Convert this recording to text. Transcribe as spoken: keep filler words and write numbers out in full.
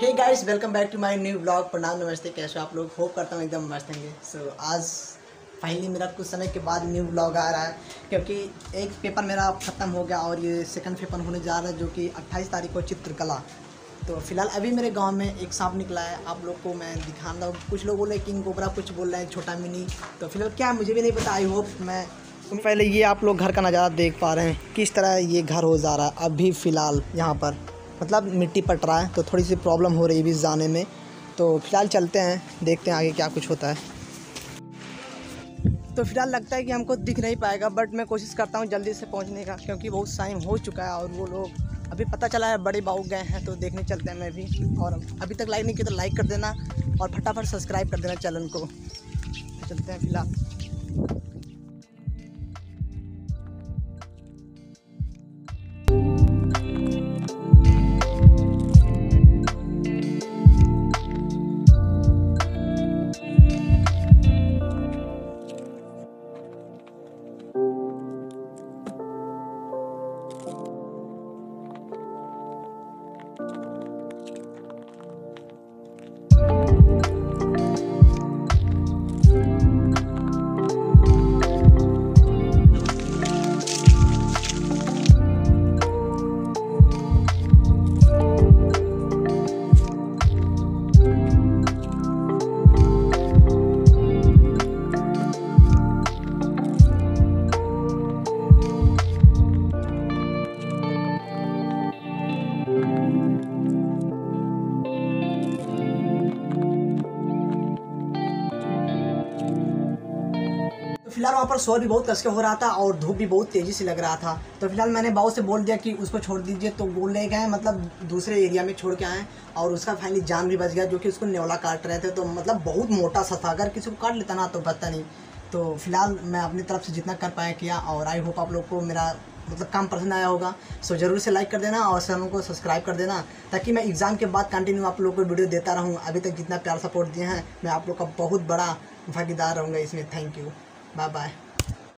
Hey guys, welcome back to my new vlog. प्रणाम, नमस्ते, कैसे हो आप लोग? होप करता हूँ एकदम मस्त होंगे। सो so, आज फाइनली मेरा कुछ समय के बाद न्यू व्लॉग आ रहा है, क्योंकि एक पेपर मेरा ख़त्म हो गया और ये सेकंड पेपर होने जा रहा है, जो कि अट्ठाईस तारीख को चित्रकला। तो फिलहाल अभी मेरे गांव में एक सांप निकला है, आप लोग को मैं दिखा रहा हूँ। कुछ लोग बोल रहे हैं किंग कोबरा, कुछ बोल रहे हैं छोटा मिनी। तो फिलहाल क्या, मुझे भी नहीं पता। आई होप मैं तुम पहले ये आप लोग घर का नज़ारा देख पा रहे हैं, किस तरह ये घर हो जा रहा है अभी फ़िलहाल। यहाँ पर मतलब मिट्टी पट रहा है, तो थोड़ी सी प्रॉब्लम हो रही है बीच जाने में। तो फिलहाल चलते हैं, देखते हैं आगे क्या कुछ होता है। तो फिलहाल लगता है कि हमको दिख नहीं पाएगा, बट मैं कोशिश करता हूँ जल्दी से पहुँचने का, क्योंकि बहुत टाइम हो चुका है और वो लोग अभी पता चला है बड़े बाबू गए हैं। तो देखने चलते हैं मैं भी। और अभी तक लाइक नहीं किया तो लाइक कर देना और फटाफट सब्सक्राइब कर देना चैनल को। चलते हैं फिलहाल। फिलहाल वहाँ पर शोर भी बहुत कसके हो रहा था और धूप भी बहुत तेज़ी से लग रहा था। तो फिलहाल मैंने बाबू से बोल दिया कि उसको छोड़ दीजिए, तो वो ले गए, मतलब दूसरे एरिया में छोड़ के आए। और उसका फाइनली जान भी बच गया, जो कि उसको नेवला काट रहे थे। तो मतलब बहुत मोटा सा था, अगर किसी को काट लेता ना तो पता नहीं। तो फिलहाल मैं अपनी तरफ से जितना कर पाया किया, और आई होप आप लोग को मेरा मतलब काम पसंद आया होगा। सो जरूर से लाइक कर देना और चैनल को सब्सक्राइब कर देना, ताकि मैं एग्ज़ाम के बाद कंटिन्यू आप लोग को वीडियो देता रहूँ। अभी तक जितना प्यार सपोर्ट दिए हैं, मैं आप लोग का बहुत बड़ा भागीदार रहूँगा इसमें। Thank you, bye bye.